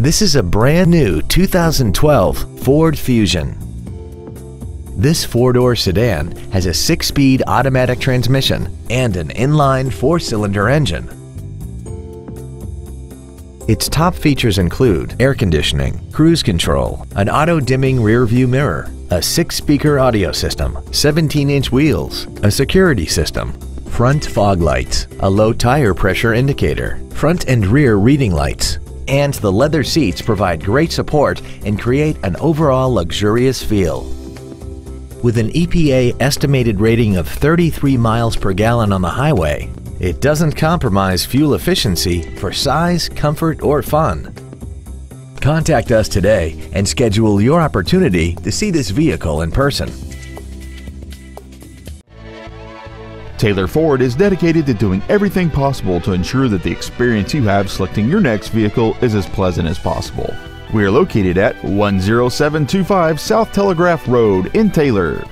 This is a brand new 2012 Ford Fusion. This four-door sedan has a six-speed automatic transmission and an inline four-cylinder engine. Its top features include air conditioning, cruise control, an auto-dimming rear-view mirror, a six-speaker audio system, 17-inch wheels, a security system, front fog lights, a low tire pressure indicator, front and rear reading lights, and the leather seats provide great support and create an overall luxurious feel. With an EPA estimated rating of 33 miles per gallon on the highway, it doesn't compromise fuel efficiency for size, comfort, or fun. Contact us today and schedule your opportunity to see this vehicle in person. Taylor Ford is dedicated to doing everything possible to ensure that the experience you have selecting your next vehicle is as pleasant as possible. We are located at 10725 South Telegraph Road in Taylor.